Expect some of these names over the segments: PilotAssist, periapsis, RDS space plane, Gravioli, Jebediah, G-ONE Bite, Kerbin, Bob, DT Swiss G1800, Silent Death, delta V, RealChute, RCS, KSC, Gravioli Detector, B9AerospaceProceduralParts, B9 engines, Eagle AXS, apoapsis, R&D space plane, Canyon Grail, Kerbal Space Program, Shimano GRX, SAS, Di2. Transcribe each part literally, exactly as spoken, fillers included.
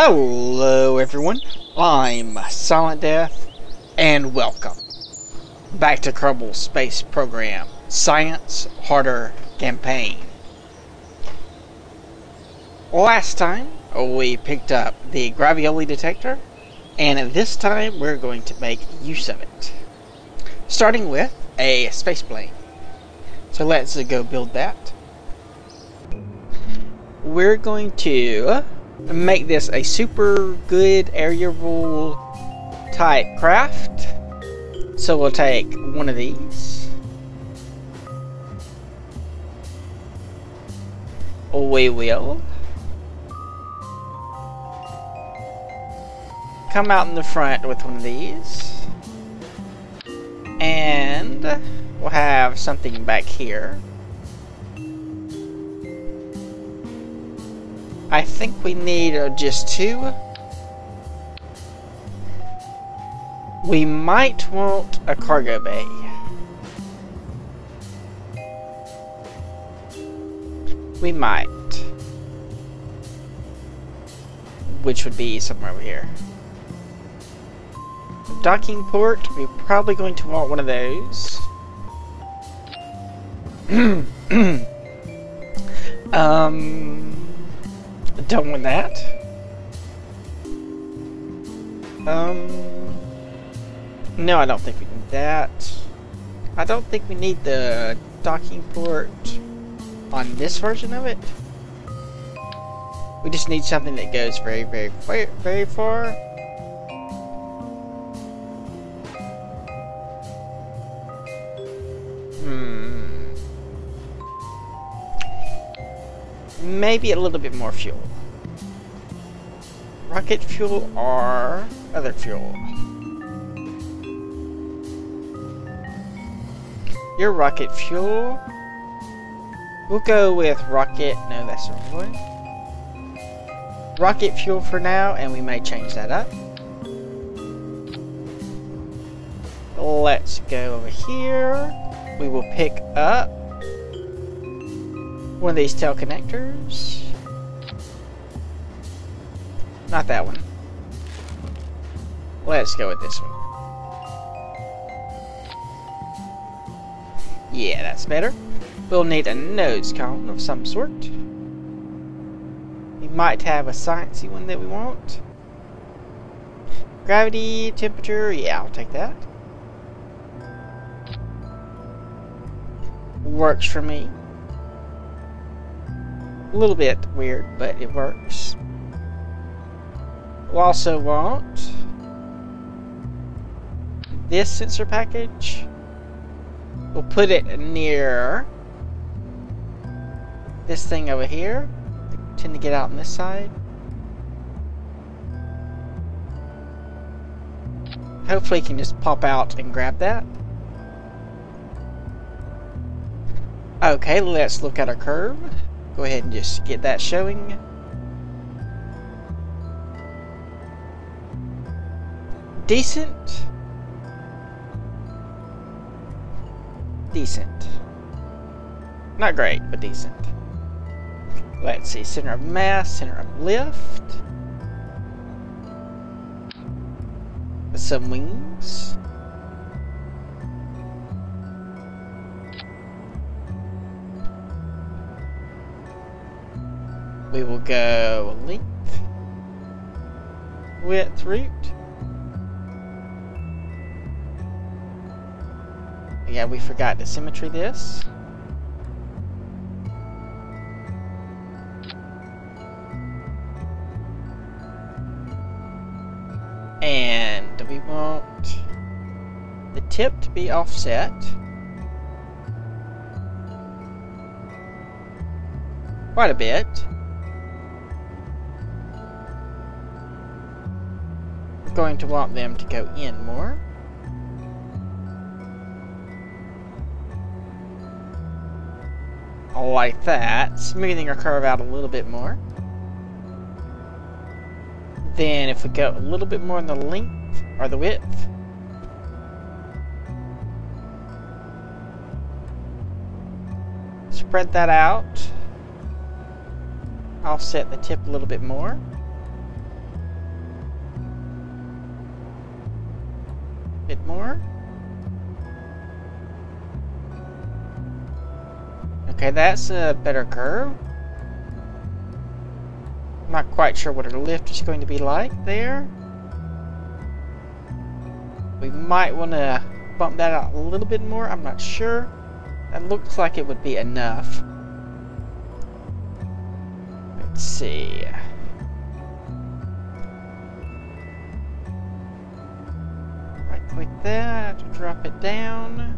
Hello everyone, I'm Silent Death, and welcome back to Kerbal Space Program Science Harder Campaign. Last time we picked up the Gravioli Detector, and this time we're going to make use of it, starting with a space plane. So let's go build that. We're going to make this a super good aerial type craft. So we'll take one of these. We will come out in the front with one of these, and we'll have something back here. I think we need uh, just two. We might want a cargo bay. We might. Which would be somewhere over here. Docking port, we're probably going to want one of those. um... Don't want that. Um, no, I don't think we need that. I don't think we need the docking port on this version of it. We just need something that goes very, very, very, very far. Maybe a little bit more fuel. Rocket fuel or other fuel. Your rocket fuel. We'll go with rocket. No, that's the wrong one. Rocket fuel for now, and we may change that up. Let's go over here. We will pick up one of these tail connectors. Not that one. Let's go with this one. Yeah, that's better. We'll need a nose cone of some sort. We might have a sciencey one that we want. Gravity, temperature, yeah, I'll take that. Works for me. A little bit weird, but it works. We'll also want this sensor package. We'll put it near this thing over here. They tend to get out on this side. Hopefully, it can just pop out and grab that. Okay, let's look at our curve. Go ahead and just get that showing. Decent. Decent. Not great, but decent. Let's see, center of mass, center of lift. Some wings. We will go length, width, root. Yeah, we forgot to symmetry this. And we want the tip to be offset quite a bit. Going to want them to go in more. Like that, smoothing our curve out a little bit more. Then if we go a little bit more in the length or the width, spread that out, offset the tip a little bit more. more. Okay, that's a better curve. I'm not quite sure what her lift is going to be like there. We might want to bump that out a little bit more. I'm not sure. That looks like it would be enough. Let's see. Right click that, drop it down.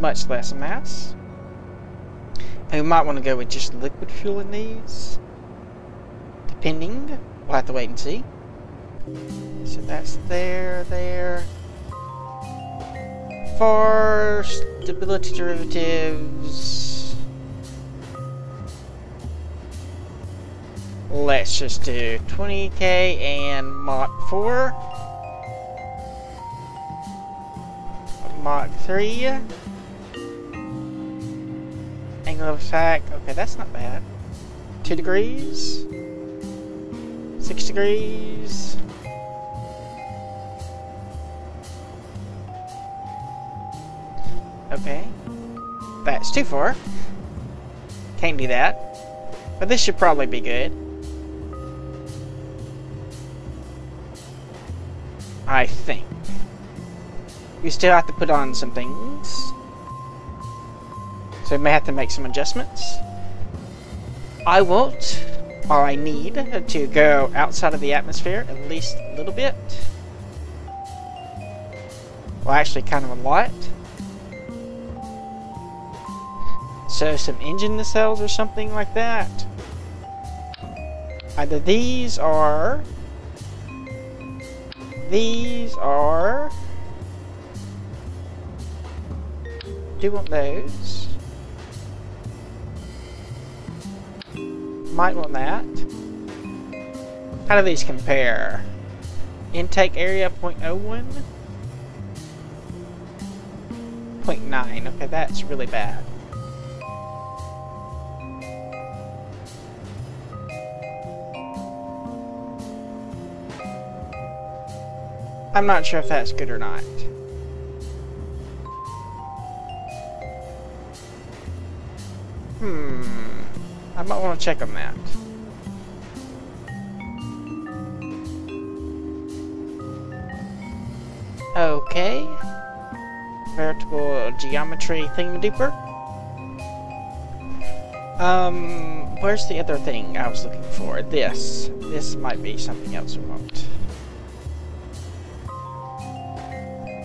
Much less mass. And we might want to go with just liquid fuel in these. Depending. We'll have to wait and see. So that's there, there. For stability derivatives, let's just do twenty K and Mach four. Mach three. Angle of attack, okay, that's not bad. Two degrees. Six degrees. Okay, that's too far. Can't do that. But this should probably be good. I think. We still have to put on some things. So we may have to make some adjustments. I won't, or I need, to go outside of the atmosphere at least a little bit. Well, actually kind of a lot. So some engine nacelles or something like that. Either these are, these are, do want those. Might want that. How do these compare? Intake area zero point zero one? zero point nine, okay, that's really bad. I'm not sure if that's good or not. Hmm. I might want to check on that. Okay. Veritable geometry thingamdooper. Um, where's the other thing I was looking for? This. This might be something else we want.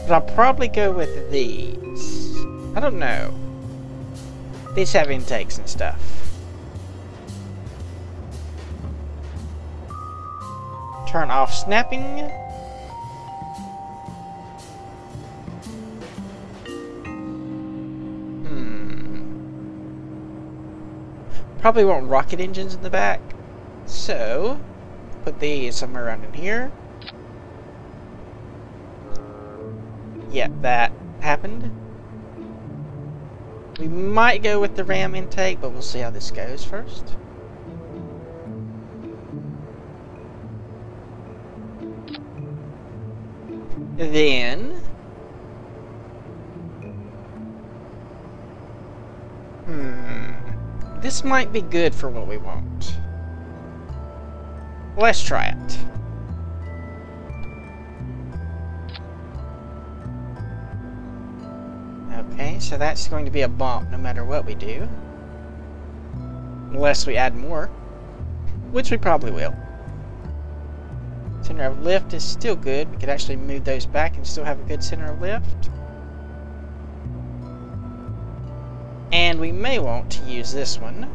But I'll probably go with these. I don't know. These have intakes and stuff. Turn off snapping. Hmm. Probably want rocket engines in the back. So, put these somewhere around in here. Yeah, that happened. We might go with the ram intake, but we'll see how this goes first. Then... Hmm... This might be good for what we want. Let's try it. Okay, so that's going to be a bump no matter what we do. Unless we add more. Which we probably will. Center of lift is still good. We could actually move those back and still have a good center of lift. And we may want to use this one.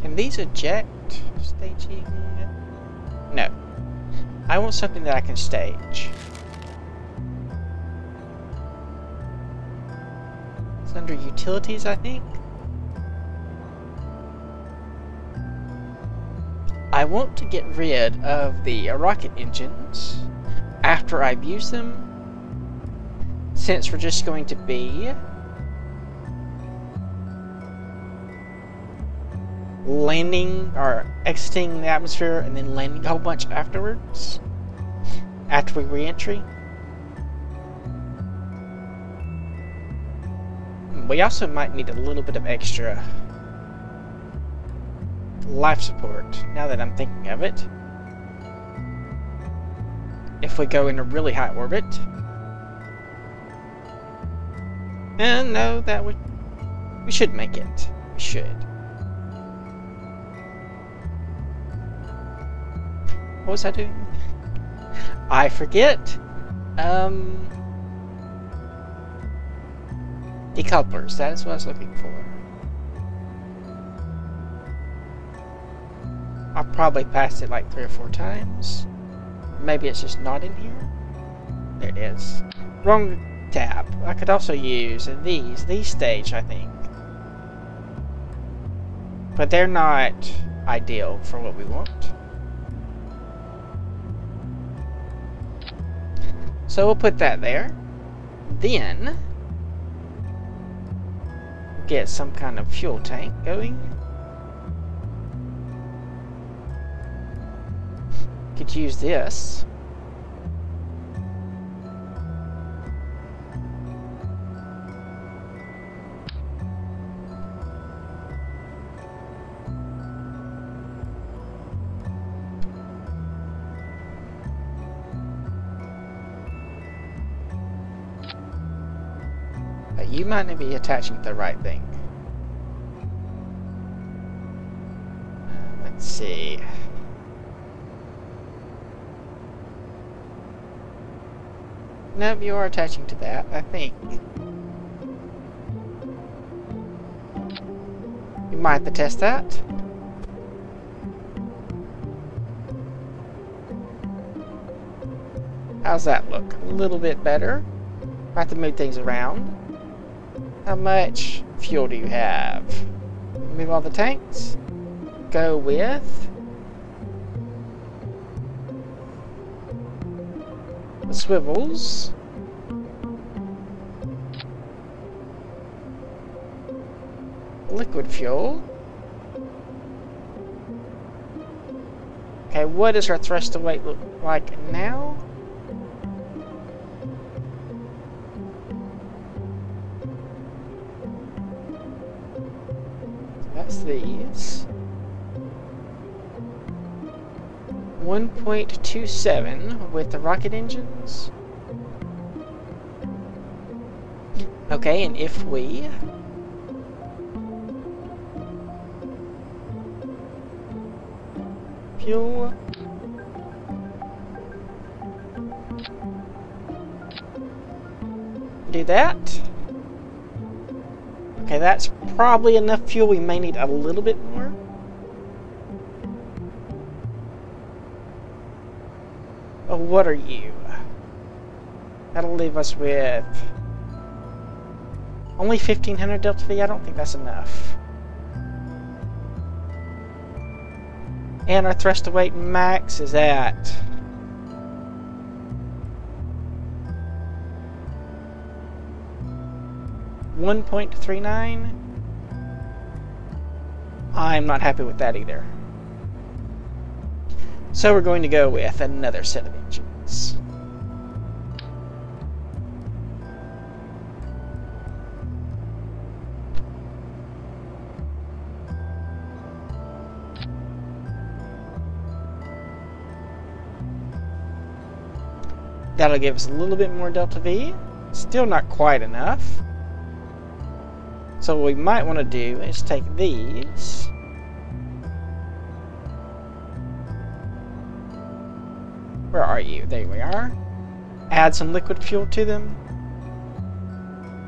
Can these eject? Staging? No. I want something that I can stage. It's under utilities, I think. I want to get rid of the rocket engines after I've used them, since we're just going to be landing or exiting the atmosphere and then landing a whole bunch afterwards, after we re-entry. We also might need a little bit of extra life support, now that I'm thinking of it. If we go in a really high orbit. And no, that would... We should make it. We should. What was I doing? I forget. Um... Decouplers, that is what I was looking for. I probably passed it like three or four times. Maybe it's just not in here. There it is. Wrong tab. I could also use these, these stage, I think. But they're not ideal for what we want. So we'll put that there. Then get some kind of fuel tank going. Could use this. You might not be attaching to the right thing. Let's see. Nope, you are attaching to that, I think. You might have to test that. How's that look? A little bit better. I have to move things around. How much fuel do you have? Move all the tanks. Go with... the swivels. Liquid fuel. Okay, what does our thrust to weight look like now? These one point two seven with the rocket engines. Okay, and if we fuel do that. Okay, that's probably enough fuel. We may need a little bit more. Oh, what are you? That'll leave us with only fifteen hundred delta V. I don't think that's enough. And our thrust to weight max is at one point three nine. I'm not happy with that either. So we're going to go with another set of engines. That'll give us a little bit more delta V. Still not quite enough. So what we might want to do is take these where are you? There we are. Add some liquid fuel to them.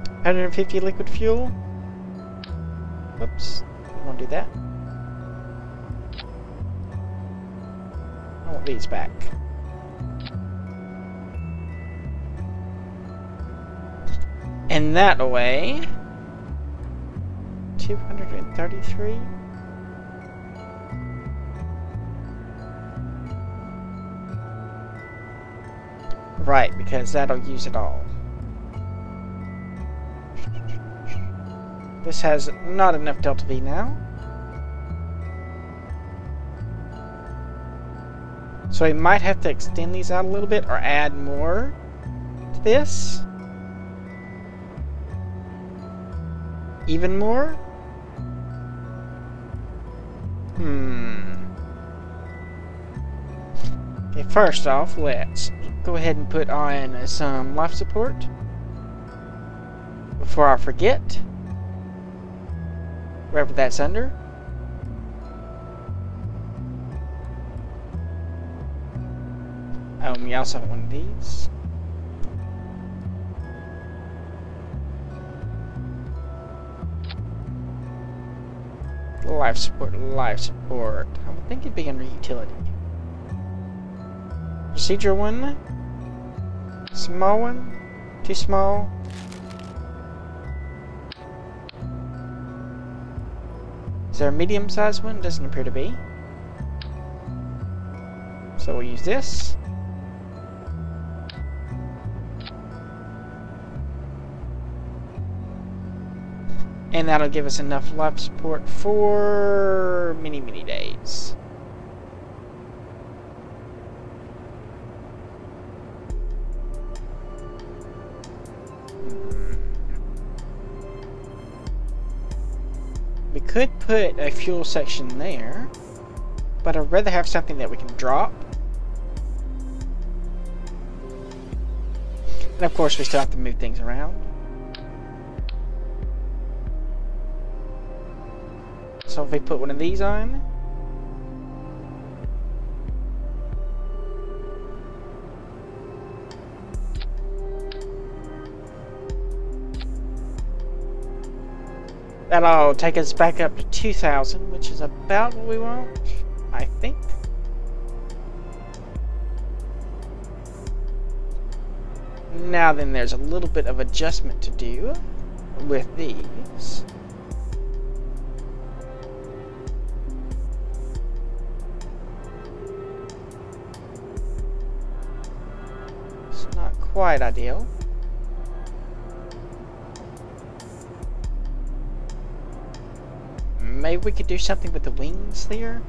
one hundred fifty liquid fuel. Whoops. I want to do that. I want these back. And that way two hundred thirty-three. Right, because that'll use it all. This has not enough delta V now. So I might have to extend these out a little bit or add more to this. Even more? Hmm. Okay, first off, let's go ahead and put on uh, some life support before I forget, wherever that's under. Um, we also have one of these. Life support, life support. I would think it'd be under utility. Procedure one. Small one. Too small. Is there a medium sized one? Doesn't appear to be. So we'll use this. And that'll give us enough life support for many, many days. We could put a fuel section there, but I'd rather have something that we can drop. And of course we still have to move things around. So if we put one of these on, that'll take us back up to two thousand, which is about what we want, I think. Now then, there's a little bit of adjustment to do with these. Quite ideal. Maybe we could do something with the wings there.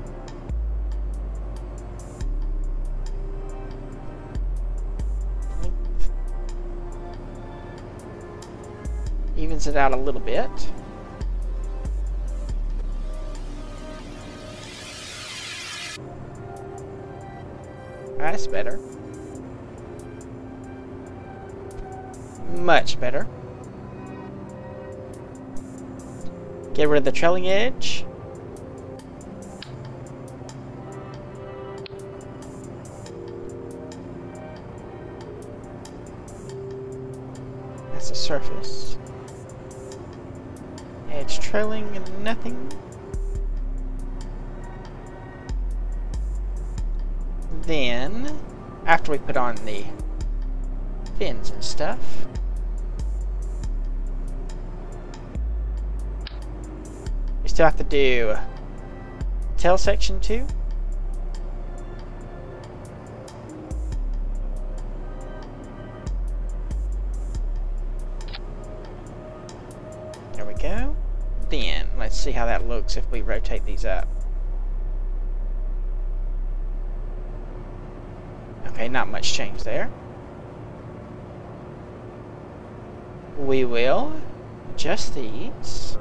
Evens it out a little bit. That's better. Much better. Get rid of the trailing edge. That's the surface. Edge trailing and nothing. Then, after we put on the fins and stuff, still have to do tail section too. There we go. Then let's see how that looks if we rotate these up. Okay, not much change there. We will adjust these.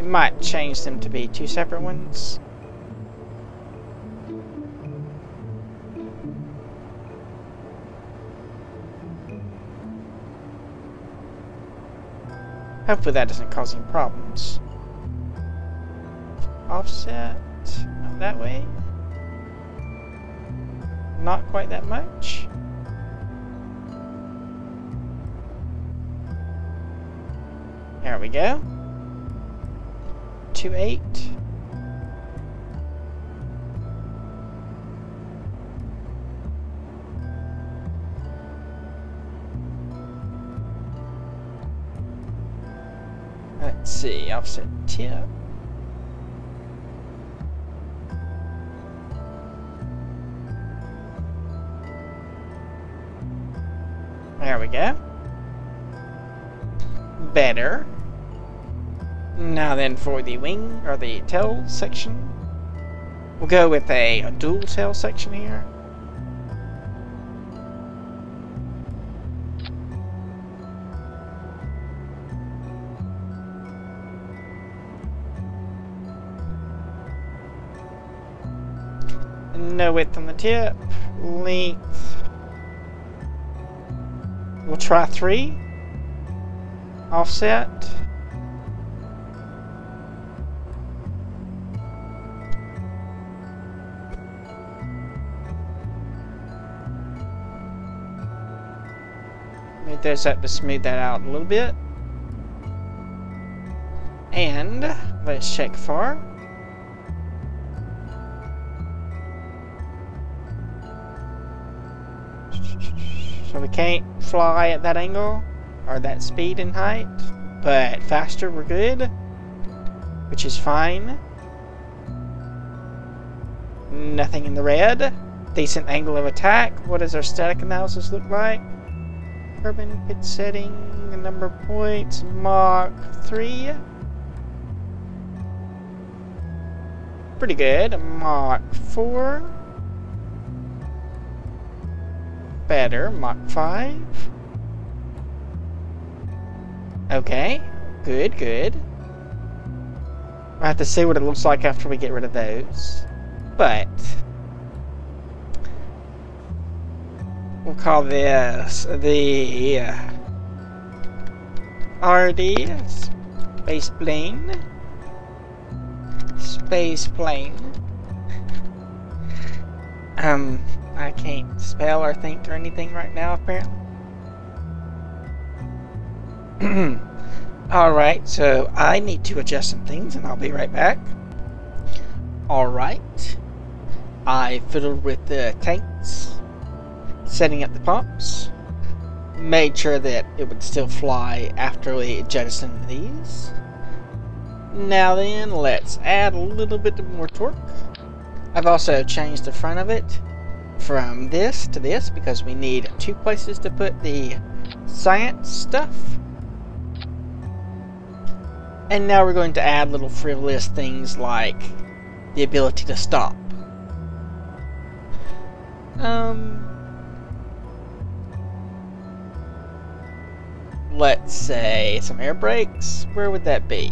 Might change them to be two separate ones. Hopefully that doesn't cause any problems. Offset, not that way. Not quite that much. There we go. Two eight. Let's see, offset tip. There we go. Better. Now then, for the wing, or the tail section, we'll go with a, a dual tail section here. No width on the tip. Length, we'll try three. Offset. Move those up to smooth that out a little bit. And let's check for so we can't fly at that angle or that speed and height, but faster we're good, which is fine. Nothing in the red. Decent angle of attack. What does our static analysis look like? Kerbin pit setting, the number of points, Mach three. Pretty good. Mach four. Better, Mach five. Okay, good, good. I have to see what it looks like after we get rid of those, but we'll call this the R D space plane. Space plane. um. I can't spell or think or anything right now, apparently. Alright, so I need to adjust some things and I'll be right back. Alright. I fiddled with the tanks, setting up the pumps, made sure that it would still fly after we jettisoned these. Now then, let's add a little bit more torque. I've also changed the front of it from this to this because we need two places to put the science stuff. And now we're going to add little frivolous things like the ability to stop. Um, let's say some air brakes. Where would that be?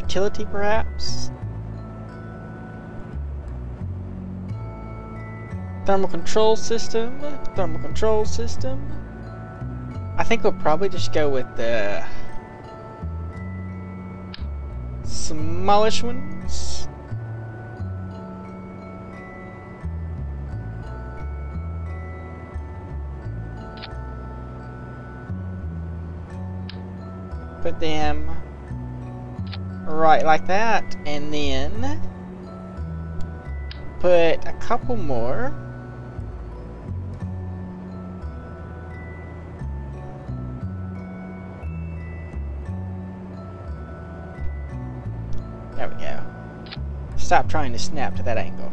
Utility perhaps? Thermal control system, thermal control system. I think we'll probably just go with the smallish ones. Put them right like that, and then put a couple more. There we go. Stop trying to snap to that angle.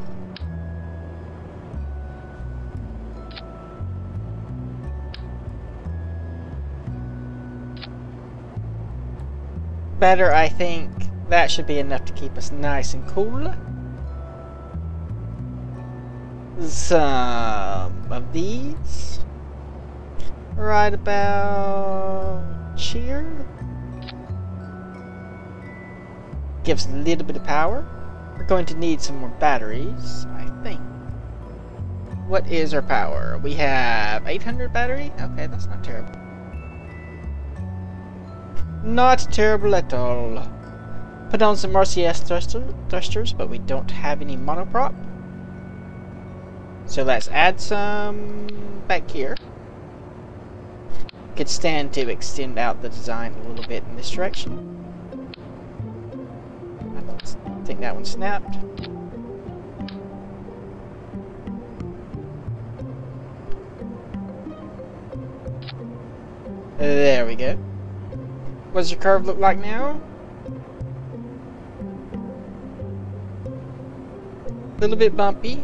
Better, I think. That should be enough to keep us nice and cool. Some of these. Right about here. Gives a little bit of power. We're going to need some more batteries, I think. What is our power? We have eight hundred battery? Okay, that's not terrible. Not terrible at all. Put on some R C S thruster, thrusters, but we don't have any monoprop. So let's add some back here. Could stand to extend out the design a little bit in this direction. I think that one snapped. There we go. What does your curve look like now? A little bit bumpy,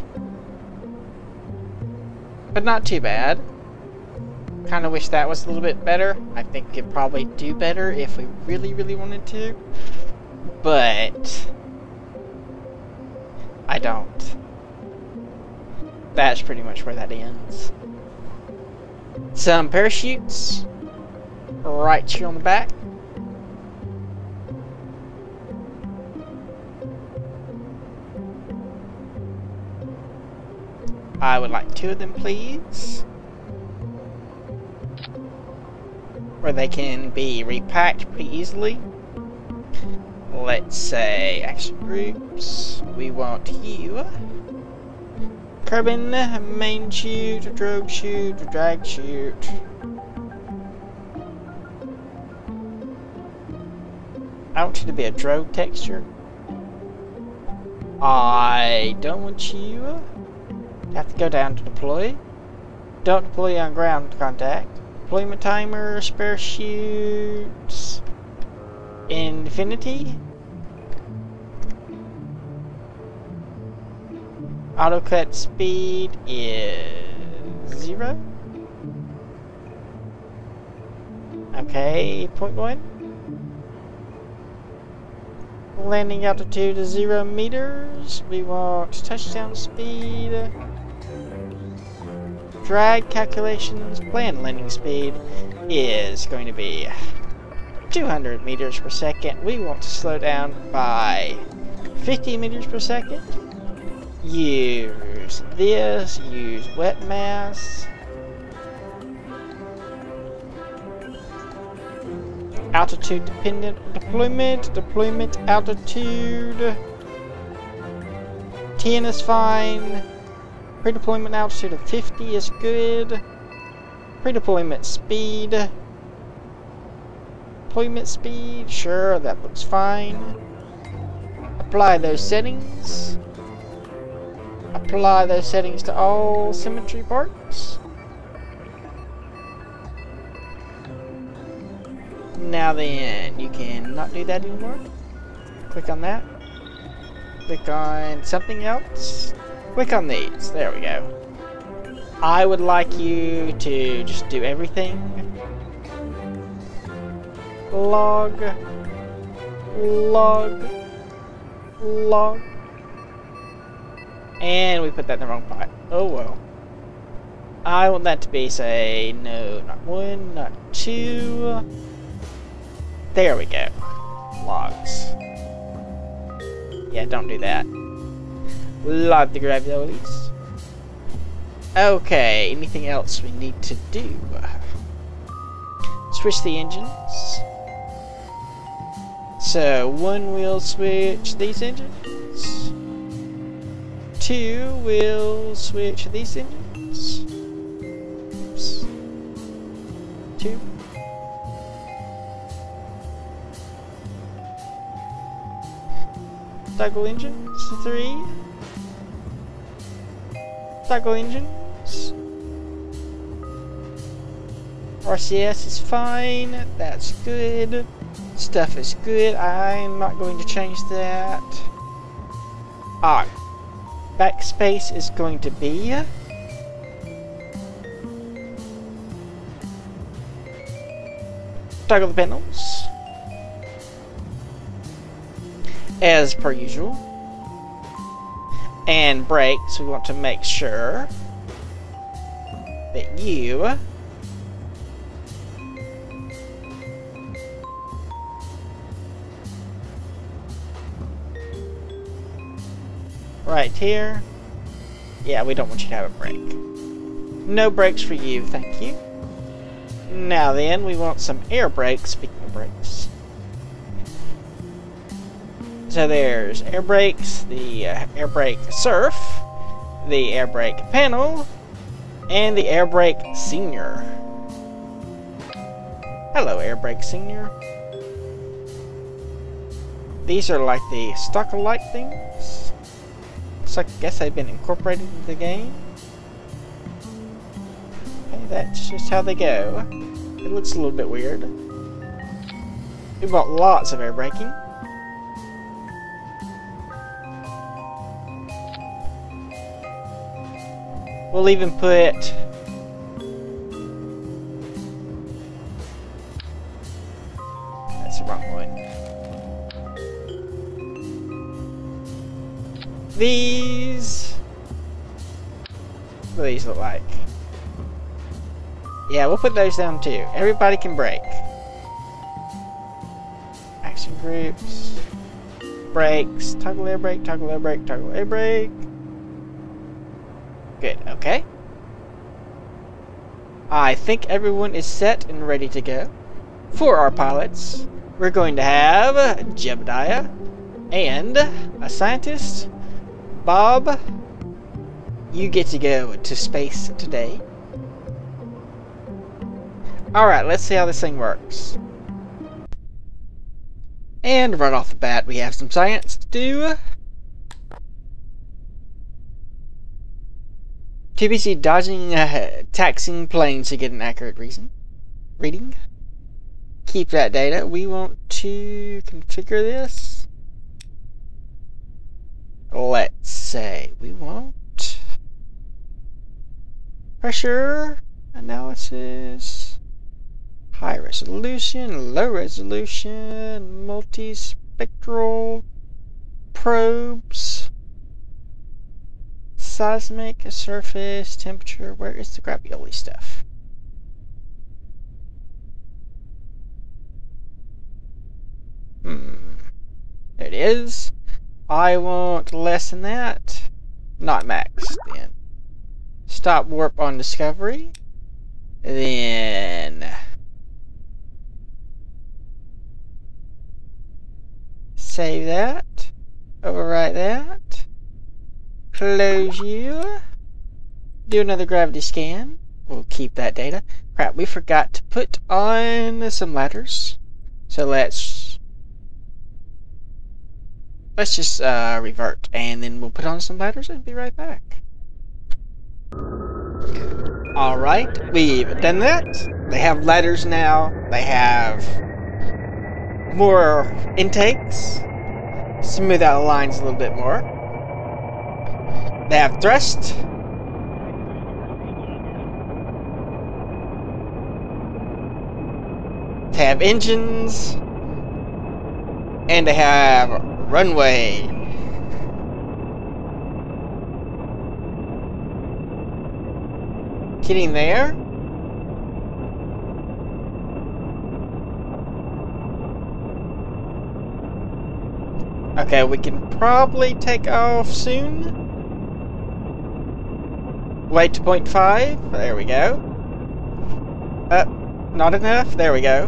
but not too bad. Kind of wish that was a little bit better. I think we could probably do better if we really, really wanted to. but I don't. That's pretty much where that ends. Some parachutes right here on the back. I would like two of them, please. Where they can be repacked pretty easily. Let's say action groups. We want you. Kerbin, main chute, drogue chute, drag chute. I want you to be a drogue texture. I don't want you. Have to go down to deploy. Don't deploy on ground contact. Deployment timer, spare chutes, infinity. Auto cut speed is zero. Okay, point one. Landing altitude is zero meters. We want touchdown speed. Drag calculations, planned landing speed is going to be two hundred meters per second. We want to slow down by fifty meters per second. Use this, use wet mass. Altitude dependent deployment, deployment altitude. ten is fine. Pre-deployment altitude of fifty is good. Pre-deployment speed. Deployment speed, sure, that looks fine. Apply those settings. Apply those settings to all symmetry parts. Now then, you can not do that anymore. Click on that. Click on something else. Click on these. There we go. I would like you to just do everything. Log. Log. Log. And we put that in the wrong pot. Oh well. I want that to be, say, no, not one, not two. There we go. Logs. Yeah, don't do that. Log the Graviolis. Okay, anything else we need to do? Switch the engines. So, one will switch these engines. Two will switch these engines. Oops. Two. Toggle engines. Three. Toggle engines. R C S is fine. That's good. Stuff is good. I'm not going to change that. Alright. Backspace is going to be. Toggle the panels. As per usual. And brakes, we want to make sure that you right here. Yeah, we don't want you to have a brake. No brakes for you, thank you. Now then, we want some air brakes, speaking of brakes. So there's air brakes, the uh, air brake surf, the air brake panel, and the air brake senior. Hello, air brake senior. These are like the stock alike things. So I guess they've been incorporated into the game. Okay, that's just how they go. It looks a little bit weird. We bought lots of air braking. We'll even put that's the wrong one. these. What do these look like? Yeah, we'll put those down too. Everybody can break. Action groups. Brakes. Toggle air brake, toggle air brake, toggle air brake. Good, okay. I think everyone is set and ready to go. For our pilots, we're going to have Jebediah and a scientist, Bob. You get to go to space today. Alright, let's see how this thing works. And right off the bat, we have some science to do. T B C dodging uh, taxing planes to get an accurate reason. Reading. Keep that data. We want to configure this. Let's say we want pressure analysis. High resolution, low resolution, multispectral probes, seismic, surface, temperature. Where is the Gravioli stuff? Hmm. There it is. I want less than that. Not max, then. Stop warp on Discovery. Then save that, overwrite that, close you, do another gravity scan, we'll keep that data. Crap, we forgot to put on some ladders, so let's, let's just uh, revert, and then we'll put on some ladders and be right back. Alright, we've done that. They have ladders now, they have more intakes. Smooth out the lines a little bit more. They have thrust. They have engines. And they have runway. Getting there. Okay, we can probably take off soon. Way to point five. There we go. Up. Uh, not enough. There we go.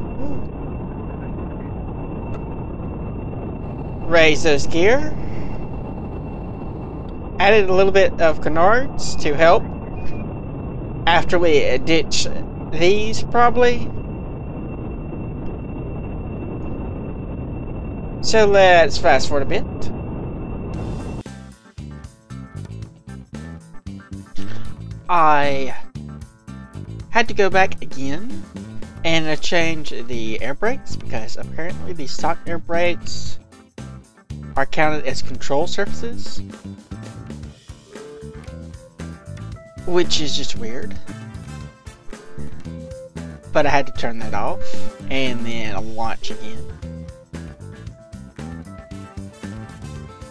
Raise those gear. Added a little bit of canards to help. After we ditch these, probably. So let's fast forward a bit. I had to go back again and change the air brakes because apparently the stock air brakes are counted as control surfaces, which is just weird. But I had to turn that off and then launch again.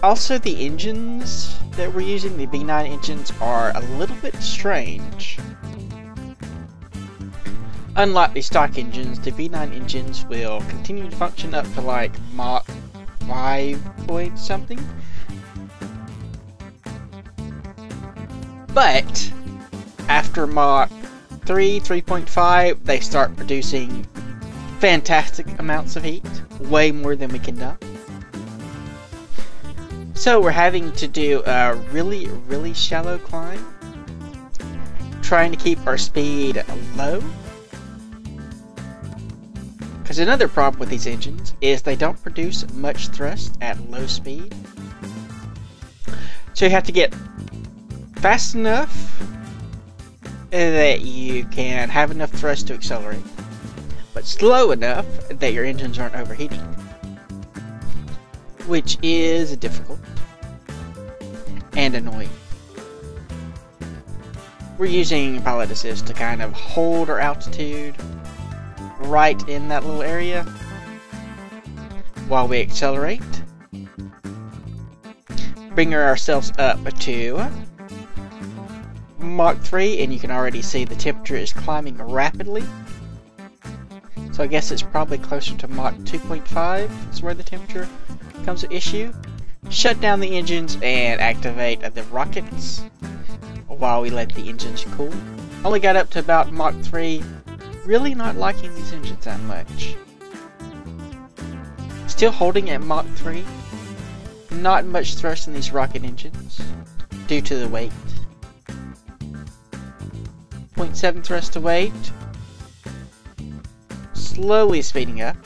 Also, the engines that we're using, the B nine engines, are a little bit strange. Unlike the stock engines, the B nine engines will continue to function up to like Mach five point something. But after Mach three, three point five, they start producing fantastic amounts of heat, way more than we can dump. So we're having to do a really, really shallow climb, trying to keep our speed low. Because another problem with these engines is they don't produce much thrust at low speed. So you have to get fast enough that you can have enough thrust to accelerate, but slow enough that your engines aren't overheating, which is difficult and annoying. We're using PilotAssist to kind of hold our altitude right in that little area while we accelerate. bring ourselves up to Mach three, and you can already see the temperature is climbing rapidly. So I guess it's probably closer to Mach two point five is where the temperature comes to issue. Shut down the engines and activate the rockets while we let the engines cool. Only got up to about Mach three. Really not liking these engines that much. Still holding at Mach three. Not much thrust in these rocket engines due to the weight. zero point seven thrust to weight. Slowly speeding up.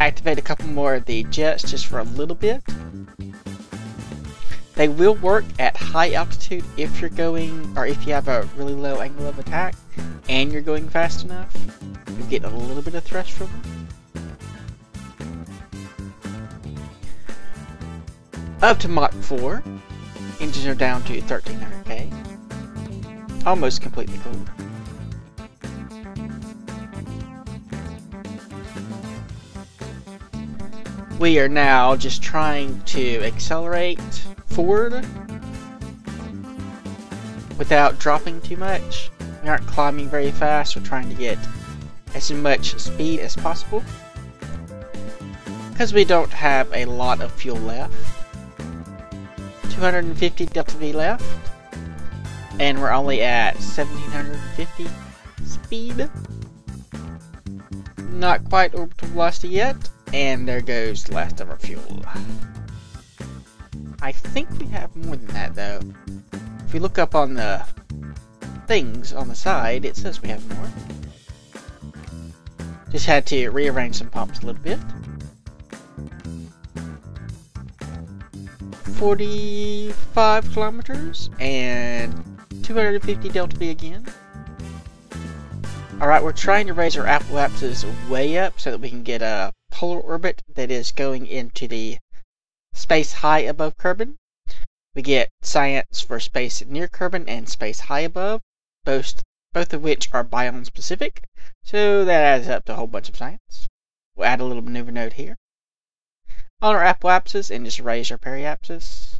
Activate a couple more of the jets just for a little bit. They will work at high altitude if you're going, or if you have a really low angle of attack and you're going fast enough. You'll get a little bit of thrust from them. Up to Mach four. Engines are down to thirteen hundred K. Almost completely cooled. We are now just trying to accelerate forward without dropping too much. We aren't climbing very fast. We're trying to get as much speed as possible because we don't have a lot of fuel left. two hundred fifty delta V left, and we're only at seventeen fifty speed. Not quite orbital velocity yet. And there goes the last of our fuel. I think we have more than that though. If we look up on the things on the side, it says we have more. Just had to rearrange some pumps a little bit. forty-five kilometers and two hundred fifty delta V again. Alright, we're trying to raise our apoapsis way up so that we can get a polar orbit that is going into the space high above Kerbin. We get science for space near Kerbin and space high above, both, both of which are biome specific, so that adds up to a whole bunch of science. We'll add a little maneuver node here on our apoapsis and just raise our periapsis.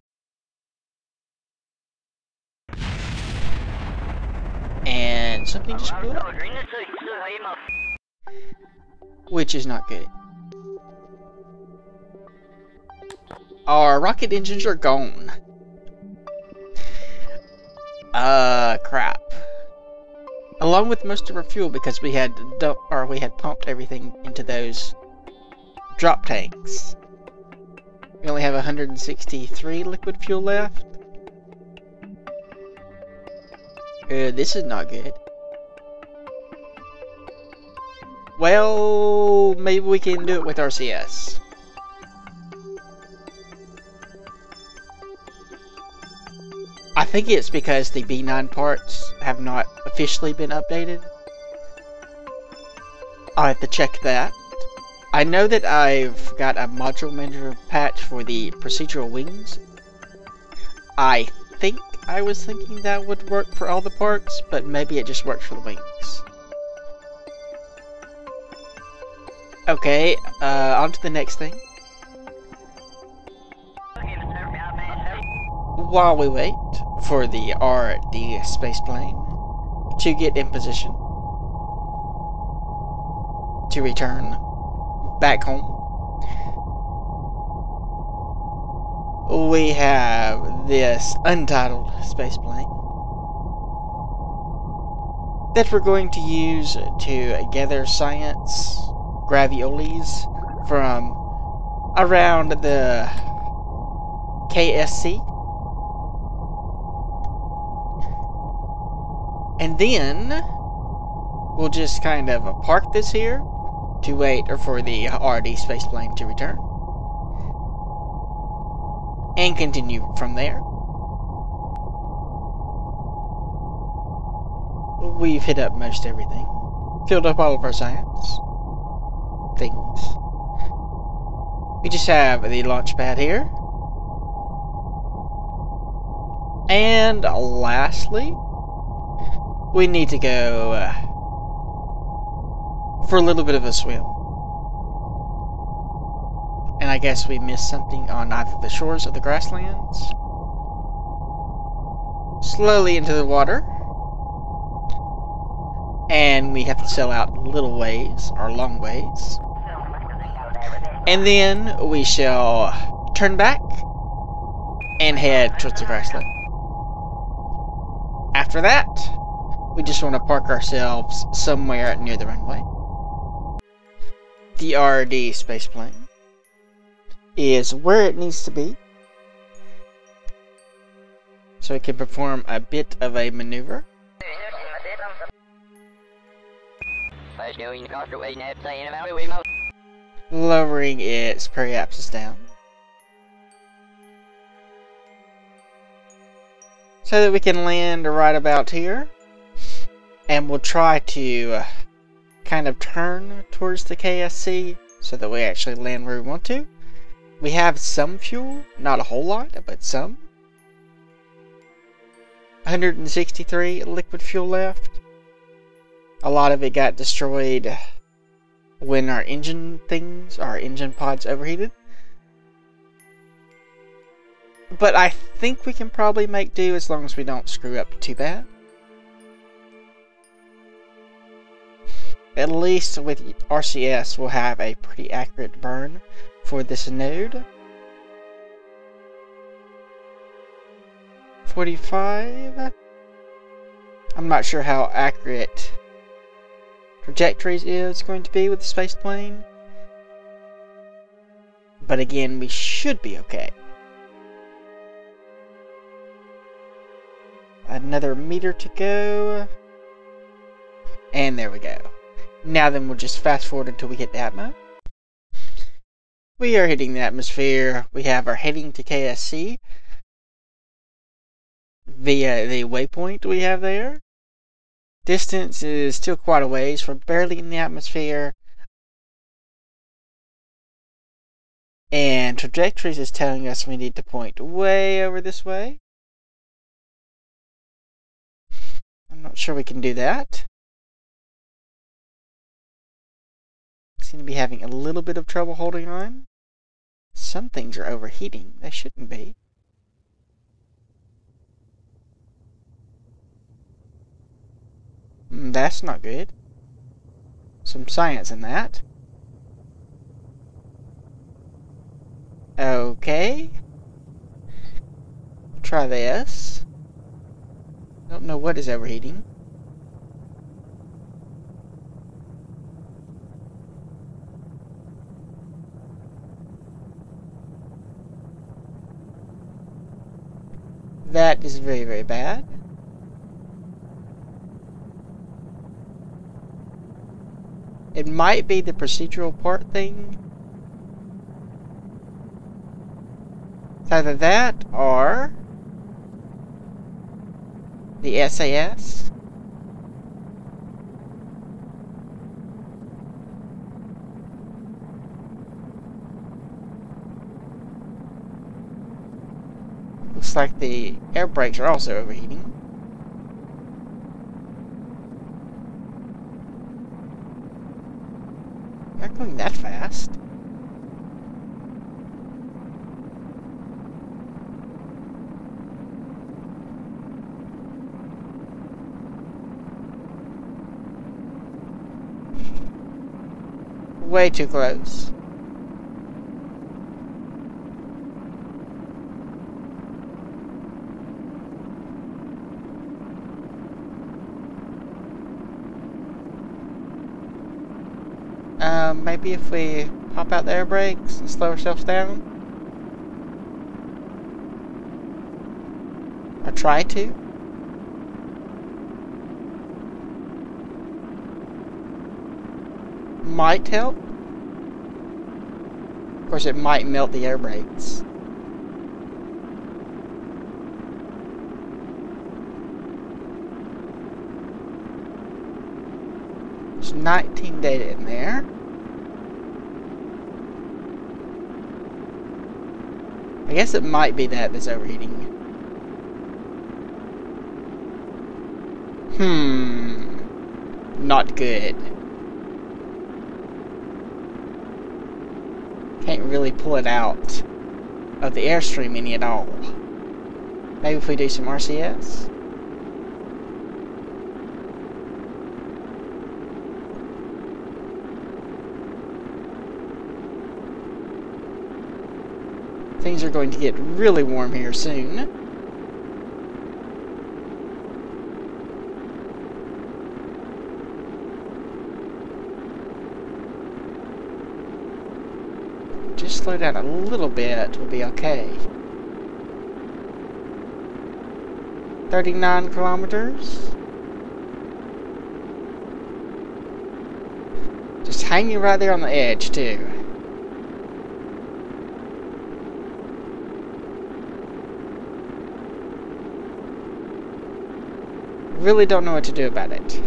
And something just blew up, which is not good. Our rocket engines are gone. Uh, crap. Along with most of our fuel, because we had dump, or we had pumped everything into those drop tanks. We only have one hundred sixty-three liquid fuel left. Uh, this is not good. Well, maybe we can do it with R C S. I think it's because the B nine parts have not officially been updated. I'll have to check that. I know that I've got a module manager patch for the procedural wings. I think I was thinking that would work for all the parts, but maybe it just works for the wings. Okay, uh, on to the next thing. While we wait for the R D S space plane to get in position to return back home, we have this untitled space plane that we're going to use to gather science Graviolis from around the K S C. And then we'll just kind of park this here to wait for the R and D space plane to return and continue from there. We've hit up most everything, filled up all of our science things. We just have the launch pad here, and lastly we need to go uh, for a little bit of a swim. And I I guess we missed something on either the shores of the grasslands. Slowly into the water. And we have to sail out little ways, or long ways. And then we shall turn back and head towards the grassland. After that, we just want to park ourselves somewhere near the runway. The R and D space plane is where it needs to be, so it can perform a bit of a maneuver. Lowering its periapsis down, so that we can land right about here. And we'll try to kind of turn towards the K S C so that we actually land where we want to. We have some fuel, not a whole lot, but some. one hundred sixty-three liquid fuel left. A lot of it got destroyed when our engine things, our engine pods overheated. But I think we can probably make do as long as we don't screw up too bad. At least with R C S, we'll have a pretty accurate burn for this node. forty-five. I'm not sure how accurate trajectories is going to be with the space plane. But again, we should be okay. Another meter to go. And there we go. Now then, we'll just fast forward until we hit the atmo. We are hitting the atmosphere. We have our heading to K S C via the waypoint we have there. Distance is still quite a ways. We're barely in the atmosphere. And trajectories is telling us we need to point way over this way. I'm not sure we can do that. Seem to be having a little bit of trouble holding on. Some things are overheating. They shouldn't be. Mm, that's not good. Some science in that. Okay. Try this. Don't know what is overheating. That is very, very bad. It might be the procedural part thing. It's either that or the S A S. Looks like the air brakes are also overheating. Not going that fast. Way too close. Maybe if we pop out the air brakes and slow ourselves down. Or try to. Might help. Of course, it might melt the air brakes. There's nineteen data in there. I guess it might be that that's overheating. Hmm. Not good. Can't really pull it out of the airstream any at all. Maybe if we do some R C S? Things are going to get really warm here soon. Just slow down a little bit, we'll be okay. thirty-nine kilometers. Just hanging right there on the edge, too. Really don't know what to do about it.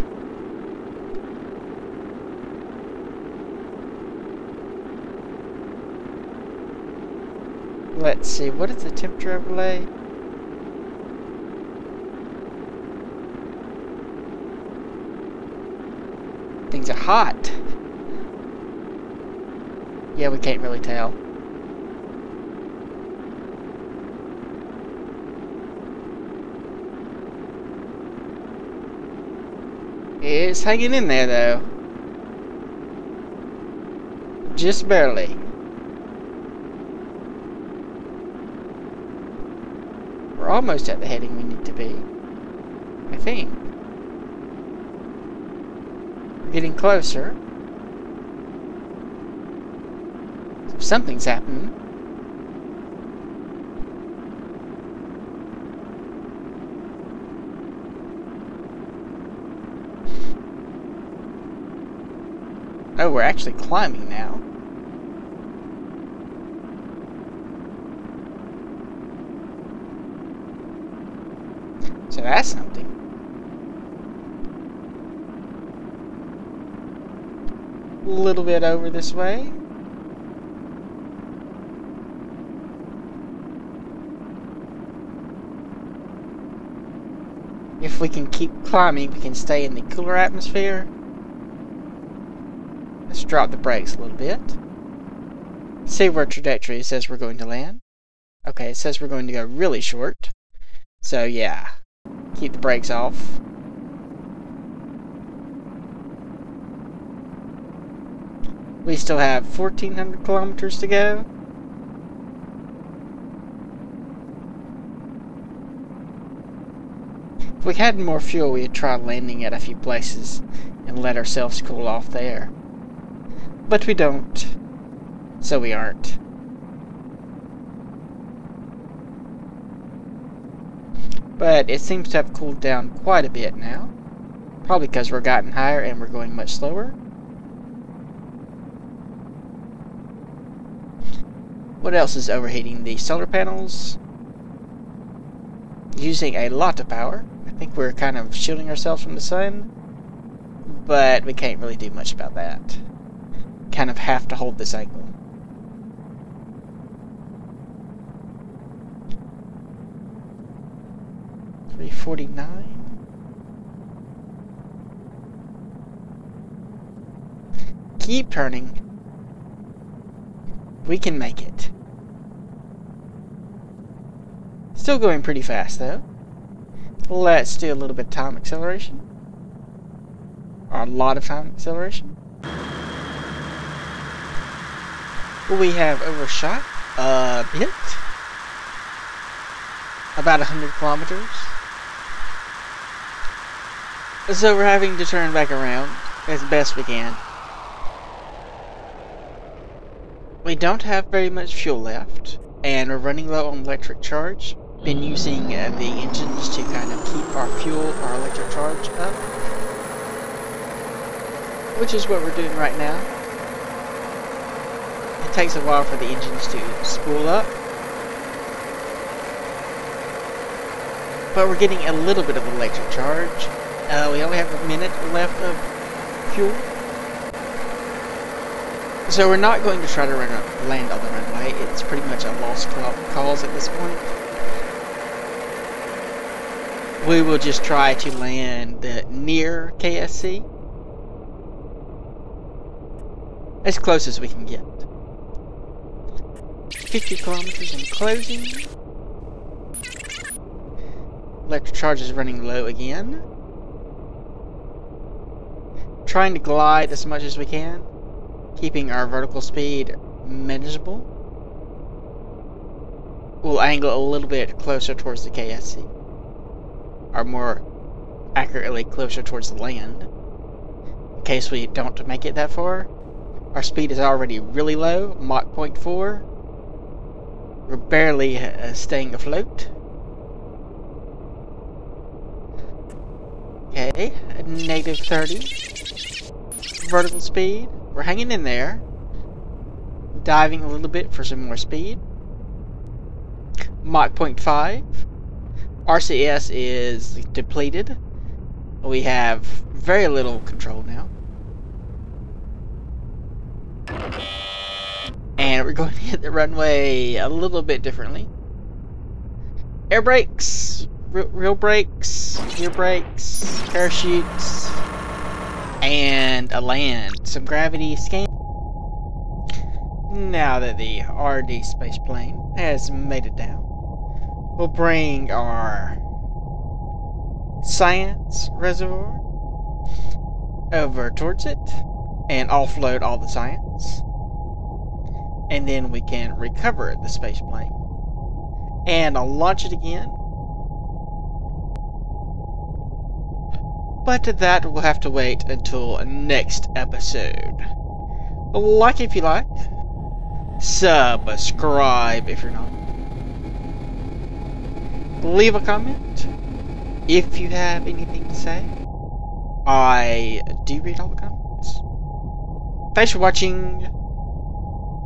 Let's see, what is the temperature overlay? Things are hot. Yeah, we can't really tell. It's hanging in there, though. Just barely. We're almost at the heading we need to be, I think. We're getting closer. Something's happening. Oh, we're actually climbing now. So that's something. A little bit over this way. If we can keep climbing, we can stay in the cooler atmosphere. Let's drop the brakes a little bit. See where trajectory it says we're going to land. Okay, it says we're going to go really short. So yeah, keep the brakes off. We still have fourteen hundred kilometers to go. If we had more fuel, we would try landing at a few places and let ourselves cool off there. But we don't, so we aren't. But it seems to have cooled down quite a bit now. Probably because we're gotten higher and we're going much slower. What else is overheating? The solar panels. Using a lot of power. I think we're kind of shielding ourselves from the sun. But we can't really do much about that. Kind of have to hold this angle. three forty-nine. Keep turning. We can make it. Still going pretty fast though. Let's do a little bit of time acceleration. Or a lot of time acceleration. We have overshot a bit, about one hundred kilometers, so we're having to turn back around as best we can. We don't have very much fuel left, and we're running low on electric charge. Been using uh, the engines to kind of keep our fuel, our electric charge up, which is what we're doing right now. It takes a while for the engines to spool up. But we're getting a little bit of electric charge. Uh, we only have a minute left of fuel. So we're not going to try to run up, land on the runway. It's pretty much a lost cause at this point. We will just try to land uh, near K S C. As close as we can get. fifty kilometers and closing. Electric charge is running low again. Trying to glide as much as we can, keeping our vertical speed manageable. We'll angle a little bit closer towards the K S C, or more accurately closer towards the land, in case we don't make it that far. Our speed is already really low, Mach zero point four. We're barely uh, staying afloat. Okay, negative thirty. Vertical speed. We're hanging in there. Diving a little bit for some more speed. Mach zero point five. R C S is depleted. We have very little control now. And we're going to hit the runway a little bit differently. Air brakes, real brakes, gear brakes, parachutes, and a land. Some gravity scan. Now that the R D space plane has made it down, we'll bring our science reservoir over towards it and offload all the science. And then we can recover the space plane. And I'll launch it again. But that will have to wait until next episode. Like if you like. Subscribe if you're not. Leave a comment if you have anything to say. I do read all the comments. Thanks for watching.